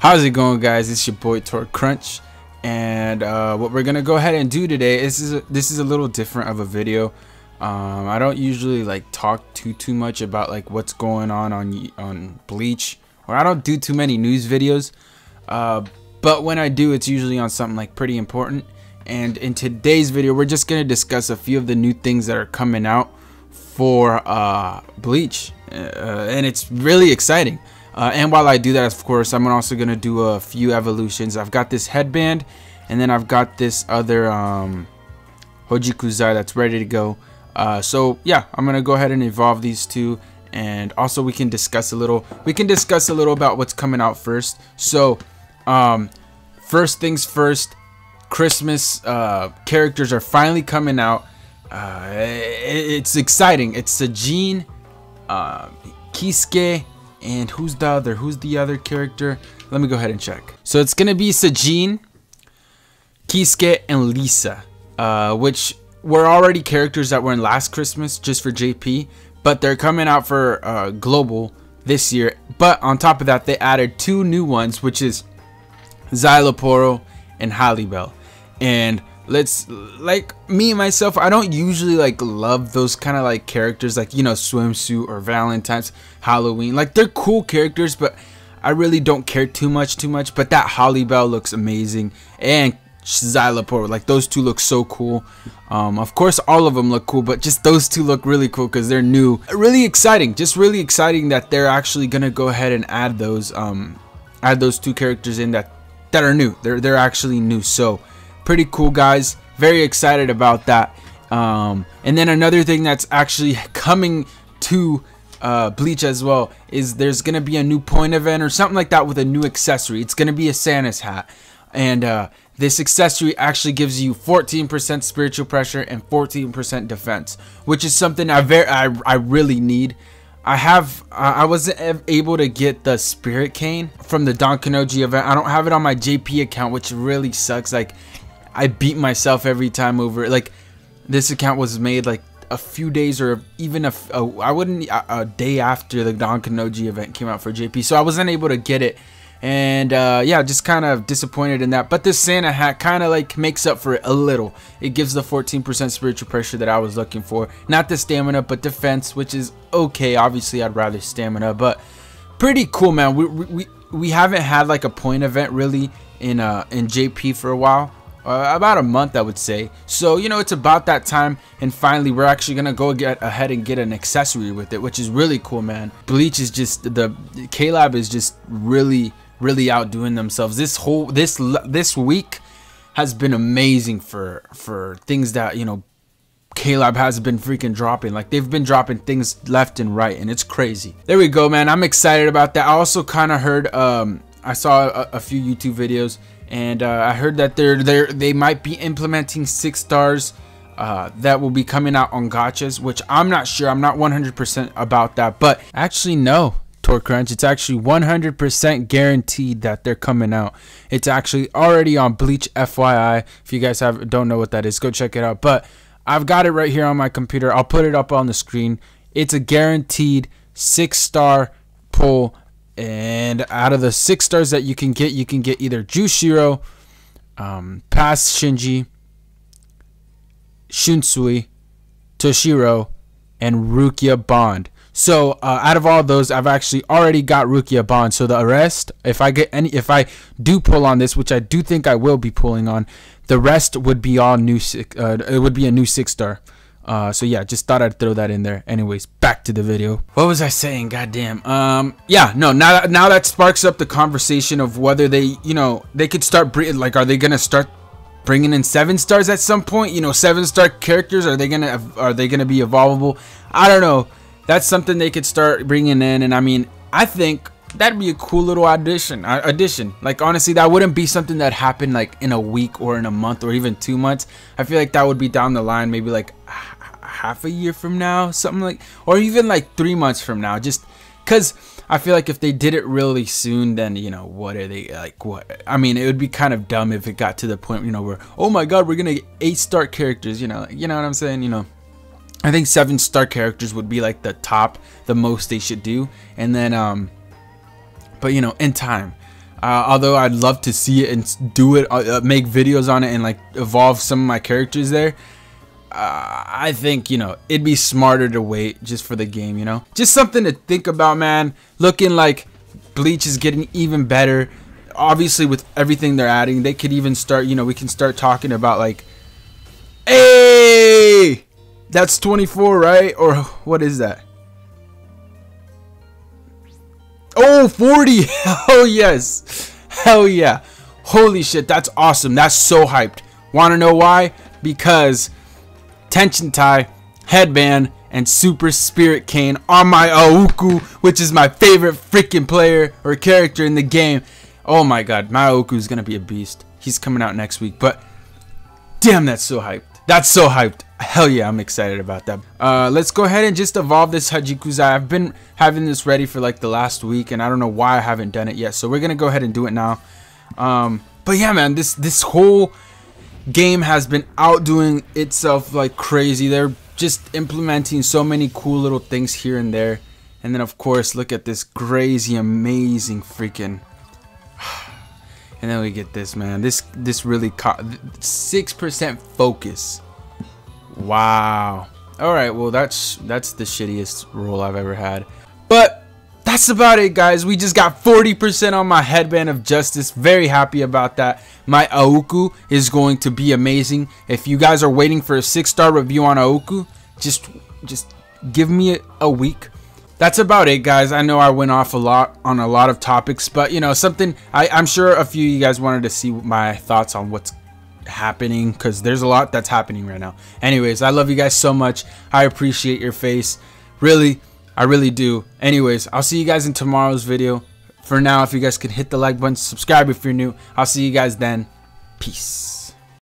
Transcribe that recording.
How's it going, guys? It's your boy Tor Crunch, and what we're gonna go ahead and do today is this is a little different of a video. I don't usually like talk too much about like what's going on Bleach, or I don't do too many news videos, but when I do, it's usually on something like pretty important. And in today's video, we're just gonna discuss a few of the new things that are coming out for Bleach, and it's really exciting. And while I do that, of course, I'm also going to do a few evolutions. I've got this headband, and then I've got this other Hojikuzai that's ready to go. So yeah, I'm going to go ahead and evolve these two, and also we can discuss a little. We can discuss a little about what's coming out first. So first things first, Christmas characters are finally coming out. It's exciting. It's Sajin, Kisuke, and who's the other character? Let me go ahead and check. So it's gonna be Sajin, Kisuke, and Lisa, which were already characters that were in last Christmas just for JP, but they're coming out for global this year. But on top of that, they added two new ones, which is Xylaporo and Halibel. And let's, like, me myself, I don't usually like love those kind of like characters, like, you know, swimsuit or Valentine's, Halloween. Like, they're cool characters, but I really don't care too much. But that Halibel looks amazing, and Xylaporo, like, those two look so cool. Of course all of them look cool, but just those two look really cool because they're new. Really exciting, just really exciting that they're actually gonna go ahead and add those two characters in that are new. They're actually new, so pretty cool, guys. Very excited about that. And then another thing that's actually coming to Bleach as well is there's gonna be a new point event or something like that with a new accessory. It's gonna be a Santa's hat, and this accessory actually gives you 14% spiritual pressure and 14% defense, which is something I really need. I wasn't able to get the spirit cane from the Don Kanoji event. I don't have it on my JP account, which really sucks. Like, I beat myself every time over it. Like, this account was made like a few days or even a day after the Don Kanoji event came out for JP, so I wasn't able to get it, and yeah, just kind of disappointed in that. But this Santa hat kind of like makes up for it a little. It gives the 14% spiritual pressure that I was looking for, not the stamina, but defense, which is okay. Obviously I'd rather stamina, but pretty cool, man. We haven't had like a point event really in JP for a while. About a month, I would say. So, you know, it's about that time, and finally we're actually gonna go ahead and get an accessory with it, which is really cool, man. Bleach is just, the KLab is just really outdoing themselves. This week has been amazing for things that, you know, KLab has been freaking dropping. Like, they've been dropping things left and right, and it's crazy. There we go, man. I'm excited about that. I also kind of heard, I saw a few YouTube videos, and I heard that they might be implementing 6 stars that will be coming out on gachas, which I'm not sure. I'm not 100% about that, but actually no, Tor Crunch, it's actually 100% guaranteed that they're coming out. It's actually already on Bleach FYI. If you guys don't know what that is, go check it out. But I've got it right here on my computer. I'll put it up on the screen. It's a guaranteed 6-star pull. And out of the 6 stars that you can get either Jushiro, past Shinji, Shunsui, Toshiro, and Rukia Bond. So out of all those, I've actually already got Rukia Bond. So the rest, if I do pull on this, which I do think I will be pulling on, the rest would be all new. It would be a new 6-star. So yeah, just thought I'd throw that in there. Anyways, back to the video. What was I saying? Goddamn. Yeah, no. Now that sparks up the conversation of whether they, you know, they could start like, are they gonna start bringing in 7 stars at some point? You know, 7-star characters. Are they gonna be evolvable? I don't know. That's something they could start bringing in, and I mean, I think that'd be a cool little addition. Like, honestly, that wouldn't be something that happened like in a week or in a month or even 2 months. I feel like that would be down the line, maybe like half a year from now, something like, or even like 3 months from now, just because I feel like if they did it really soon, then, you know, what are they, like, what, I mean, it would be kind of dumb if it got to the point, you know, where, oh my god, we're gonna get 8-star characters, you know, like, you know what I'm saying, you know. I think 7-star characters would be like the top, the most they should do, and then but, you know, in time, although I'd love to see it and do it, make videos on it and like evolve some of my characters there. I think, you know, it'd be smarter to wait just for the game, you know? Just something to think about, man. Looking like Bleach is getting even better. Obviously, with everything they're adding, they could even start, you know, we can start talking about like, hey, that's 24, right? Or what is that? Oh, 40. Oh, yes. Hell yeah. Holy shit, that's awesome. That's so hyped. Want to know why? Because Tension Tie, Headband, and Super Spirit Cane on my Aoku, which is my favorite freaking player or character in the game. Oh my god, my Aoku is going to be a beast. He's coming out next week, but damn, that's so hyped. That's so hyped. Hell yeah, I'm excited about that. Let's go ahead and just evolve this Hojikuzai. I've been having this ready for like the last week, and I don't know why I haven't done it yet, so we're going to go ahead and do it now. But yeah, man, this whole game has been outdoing itself like crazy. They're just implementing so many cool little things here and there, and then of course look at this crazy amazing freaking, and then we get this, man. This really caught 6% focus. Wow. All right, well that's the shittiest roll I've ever had, but that's about it, guys. We just got 40% on my Headband of Justice. Very happy about that. My Aoku is going to be amazing. If you guys are waiting for a 6-star review on Aoku, just give me a week. That's about it, guys. I know I went off a lot on a lot of topics, but you know something, I'm sure a few of you guys wanted to see my thoughts on what's happening, because there's a lot that's happening right now. Anyways, I love you guys so much. I appreciate your face, really. I really do. Anyways, I'll see you guys in tomorrow's video. For now, if you guys could hit the like button, subscribe if you're new. I'll see you guys then. Peace.